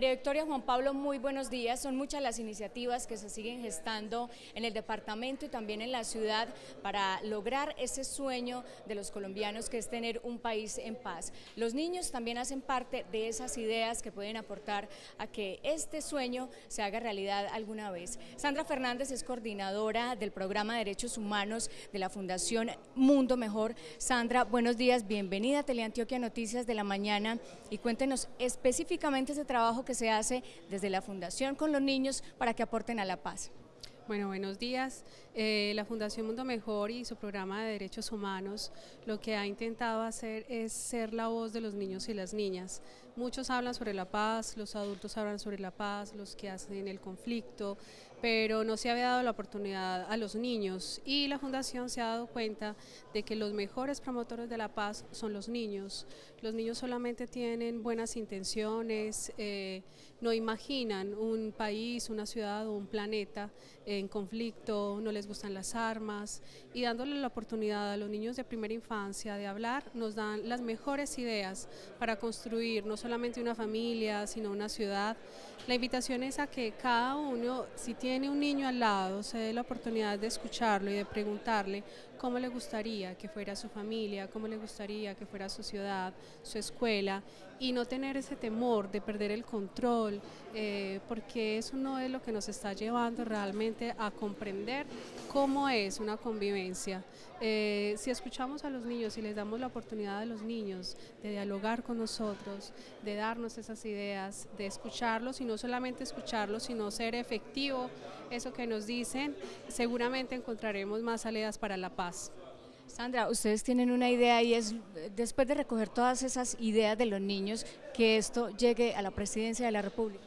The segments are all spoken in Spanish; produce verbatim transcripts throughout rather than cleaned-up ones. María Victoria, Juan Pablo, muy buenos días. Son muchas las iniciativas que se siguen gestando en el departamento y también en la ciudad para lograr ese sueño de los colombianos que es tener un país en paz. Los niños también hacen parte de esas ideas que pueden aportar a que este sueño se haga realidad alguna vez. Sandra Fernández es coordinadora del programa de Derechos Humanos de la Fundación Mundo Mejor. Sandra, buenos días, bienvenida a Teleantioquia Noticias de la Mañana y cuéntenos específicamente ese trabajo que se hace desde la Fundación con los niños para que aporten a la paz. Bueno, buenos días. Eh, la Fundación Mundo Mejor y su programa de Derechos Humanos lo que ha intentado hacer es ser la voz de los niños y las niñas. Muchos hablan sobre la paz, los adultos hablan sobre la paz, los que hacen el conflicto, pero no se había dado la oportunidad a los niños y la Fundación se ha dado cuenta de que los mejores promotores de la paz son los niños. Los niños solamente tienen buenas intenciones, eh, no imaginan un país, una ciudad o un planeta en conflicto, no les gustan las armas, y dándole la oportunidad a los niños de primera infancia de hablar, nos dan las mejores ideas para construir no solamente una familia, sino una ciudad. La invitación es a que cada uno, si tiene un niño al lado, se dé la oportunidad de escucharlo y de preguntarle cómo le gustaría que fuera su familia, cómo le gustaría que fuera su ciudad, su escuela, y no tener ese temor de perder el control, eh, porque eso no es lo que nos está llevando realmente a comprender cómo es una convivencia. Eh, si escuchamos a los niños y les damos la oportunidad a los niños de dialogar con nosotros, de darnos esas ideas, de escucharlos, y no solamente escucharlos, sino ser efectivo eso que nos dicen, seguramente encontraremos más salidas para la paz. Sandra, ustedes tienen una idea y es, después de recoger todas esas ideas de los niños, que esto llegue a la presidencia de la República.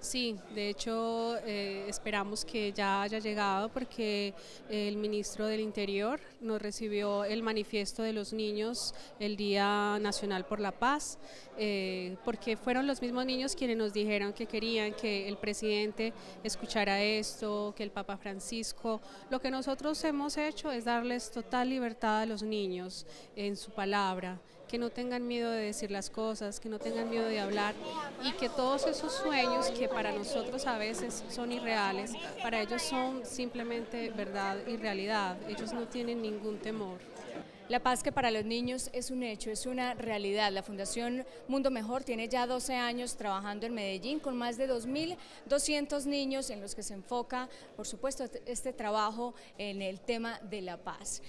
Sí, de hecho eh, esperamos que ya haya llegado, porque el ministro del Interior nos recibió el manifiesto de los niños el Día Nacional por la Paz, eh, porque fueron los mismos niños quienes nos dijeron que querían que el presidente escuchara esto, que el Papa Francisco. Lo que nosotros hemos hecho es darles total libertad a los niños en su palabra, que no tengan miedo de decir las cosas, que no tengan miedo de hablar, y que todos esos sueños que para nosotros a veces son irreales, para ellos son simplemente verdad y realidad. Ellos no tienen ningún temor. La paz, que para los niños es un hecho, es una realidad. La Fundación Mundo Mejor tiene ya doce años trabajando en Medellín con más de dos mil doscientos niños, en los que se enfoca, por supuesto, este trabajo en el tema de la paz.